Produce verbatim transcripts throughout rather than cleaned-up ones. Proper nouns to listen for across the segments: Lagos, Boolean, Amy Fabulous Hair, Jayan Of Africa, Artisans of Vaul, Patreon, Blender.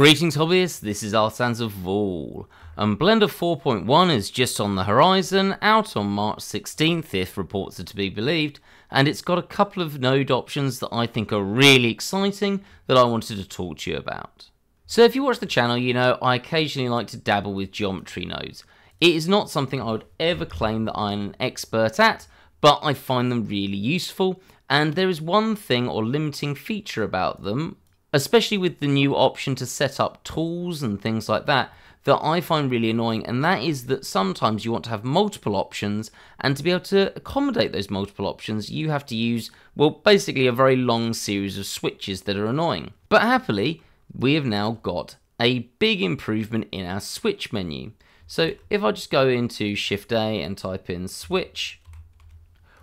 Greetings hobbyists, this is Artisans of Vaul, and Blender four point one is just on the horizon, out on March sixteenth if reports are to be believed, and it's got a couple of node options that I think are really exciting that I wanted to talk to you about. So if you watch the channel, you know I occasionally like to dabble with geometry nodes. It is not something I would ever claim that I'm an expert at, but I find them really useful, and there is one thing or limiting feature about them, especially with the new option to set up tools and things like that, that I find really annoying, and that is that sometimes you want to have multiple options, and to be able to accommodate those multiple options, you have to use, well, basically a very long series of switches that are annoying. But happily, we have now got a big improvement in our switch menu. So if I just go into Shift A and type in switch,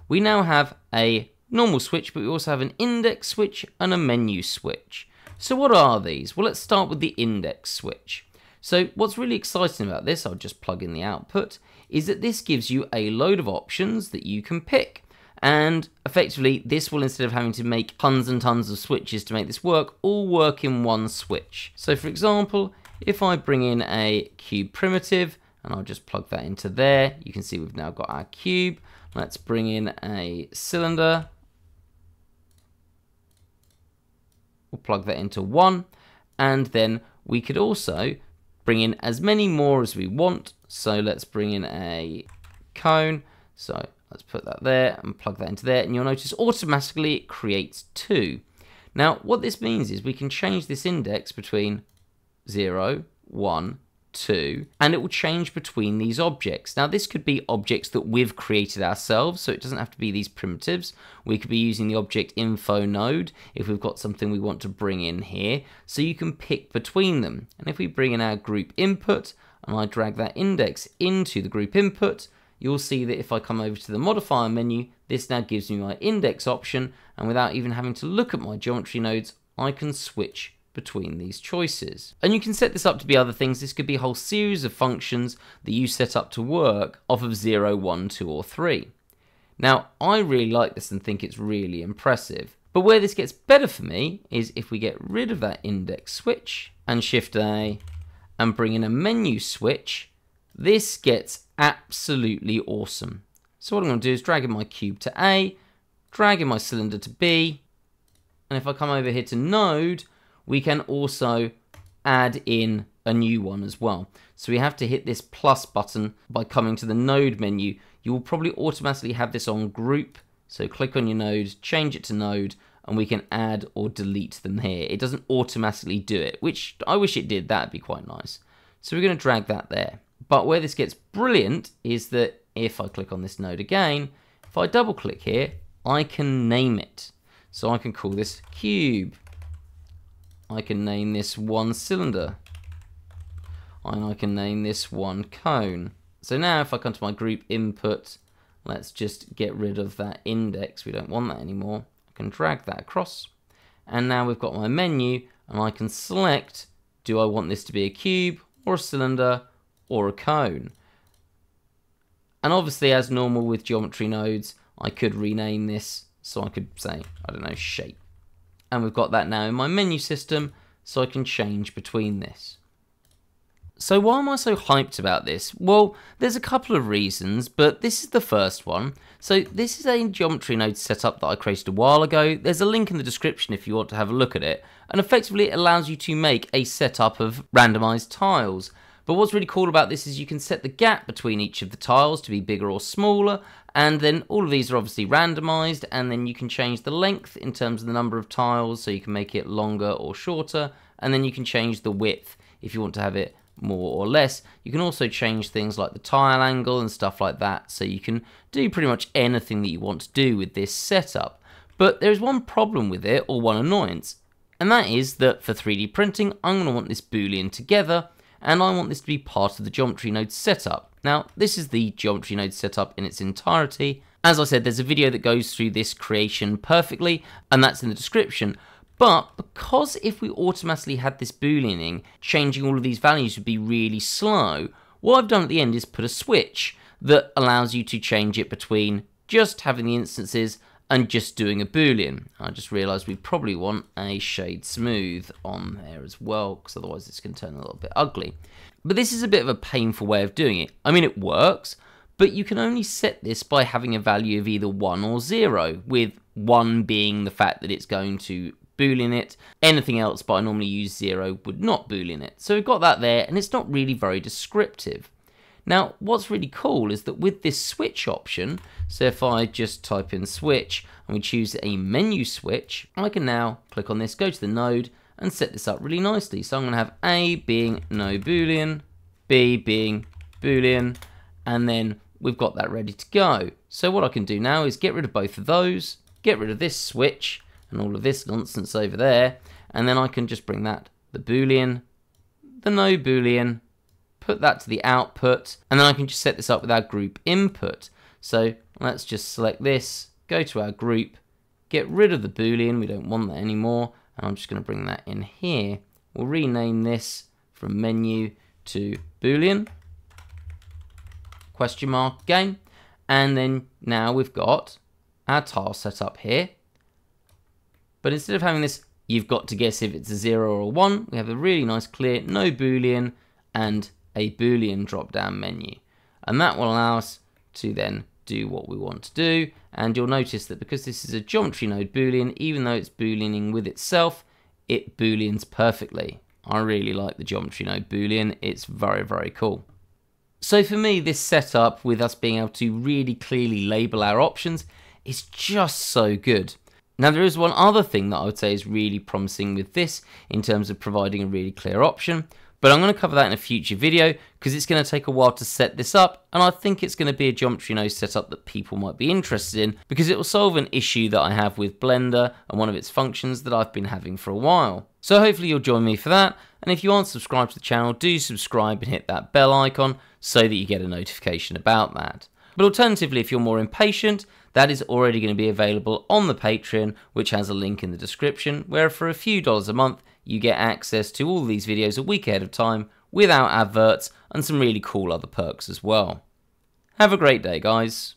we now have a normal switch, but we also have an index switch and a menu switch. So what are these? Well, let's start with the index switch. So what's really exciting about this, I'll just plug in the output, is that this gives you a load of options that you can pick. And effectively, this will, instead of having to make tons and tons of switches to make this work, all work in one switch. So for example, if I bring in a cube primitive, and I'll just plug that into there, you can see we've now got our cube. Let's bring in a cylinder. We'll plug that into one, and then we could also bring in as many more as we want. So let's bring in a cone. So let's put that there and plug that into there, and you'll notice automatically it creates two. Now what this means is we can change this index between zero, one, two, and it will change between these objects. Now this could be objects that we've created ourselves, so it doesn't have to be these primitives. We could be using the object info node if we've got something we want to bring in here, so you can pick between them. And if we bring in our group input and I drag that index into the group input, you'll see that if I come over to the modifier menu, this now gives me my index option, and without even having to look at my geometry nodes, I can switch between these choices. And you can set this up to be other things. This could be a whole series of functions that you set up to work off of zero, one, two or three. Now I really like this and think it's really impressive, but where this gets better for me is if we get rid of that index switch and Shift A and bring in a menu switch. This gets absolutely awesome. So what I'm going to do is drag in my cube to A, drag in my cylinder to B, and if I come over here to node, we can also add in a new one as well. So we have to hit this plus button by coming to the node menu. You will probably automatically have this on group. So click on your node, change it to node, and we can add or delete them here. It doesn't automatically do it, which I wish it did. That'd be quite nice. So we're going to drag that there. But where this gets brilliant is that if I click on this node again, if I double click here, I can name it. So I can call this cube. I can name this one cylinder, and I can name this one cone. So now if I come to my group input, let's just get rid of that index, we don't want that anymore. I can drag that across, and now we've got my menu, and I can select, do I want this to be a cube or a cylinder or a cone? And obviously, as normal with geometry nodes, I could rename this, so I could say, I don't know, shape. And we've got that now in my menu system, so I can change between this. So why am I so hyped about this? Well, there's a couple of reasons, but this is the first one. So this is a geometry node setup that I created a while ago. There's a link in the description if you want to have a look at it, and effectively it allows you to make a setup of randomized tiles. But what's really cool about this is you can set the gap between each of the tiles to be bigger or smaller, and then all of these are obviously randomized, and then you can change the length in terms of the number of tiles, so you can make it longer or shorter, and then you can change the width if you want to have it more or less. You can also change things like the tile angle and stuff like that, so you can do pretty much anything that you want to do with this setup. But there is one problem with it, or one annoyance, and that is that for three D printing, I'm going to want this Boolean together, and I want this to be part of the geometry node setup. Now, this is the geometry node setup in its entirety. As I said, there's a video that goes through this creation perfectly, and that's in the description. But because if we automatically had this booleaning, changing all of these values would be really slow, what I've done at the end is put a switch that allows you to change it between just having the instances and just doing a Boolean. I just realized we probably want a shade smooth on there as well, because otherwise it's going to turn a little bit ugly. But this is a bit of a painful way of doing it. I mean, it works, but you can only set this by having a value of either one or zero, with one being the fact that it's going to Boolean it. Anything else, but I normally use zero, would not Boolean it. So we've got that there, and it's not really very descriptive. Now, what's really cool is that with this switch option, so if I just type in switch and we choose a menu switch, I can now click on this, go to the node, and set this up really nicely. So I'm going to have A being no Boolean, B being Boolean, and then we've got that ready to go. So what I can do now is get rid of both of those, get rid of this switch and all of this nonsense over there, and then I can just bring that, the Boolean, the no Boolean, put that to the output, and then I can just set this up with our group input. So let's just select this, go to our group, get rid of the Boolean, we don't want that anymore, and I'm just going to bring that in here. We'll rename this from menu to Boolean, question mark again, and then now we've got our tile set up here. But instead of having this, you've got to guess if it's a zero or a one, we have a really nice clear no Boolean and a Boolean drop-down menu, and that will allow us to then do what we want to do. And you'll notice that because this is a geometry node Boolean, even though it's Booleaning with itself, it Booleans perfectly. I really like the geometry node Boolean, it's very, very cool. So for me, this setup with us being able to really clearly label our options is just so good. Now, there is one other thing that I would say is really promising with this in terms of providing a really clear option, but I'm going to cover that in a future video because it's going to take a while to set this up, and I think it's going to be a geometry node setup that people might be interested in because it will solve an issue that I have with Blender and one of its functions that I've been having for a while. So hopefully you'll join me for that, and if you aren't subscribed to the channel, do subscribe and hit that bell icon so that you get a notification about that. But alternatively, if you're more impatient, that is already going to be available on the Patreon, which has a link in the description, where for a few dollars a month, you get access to all these videos a week ahead of time without adverts and some really cool other perks as well. Have a great day, guys.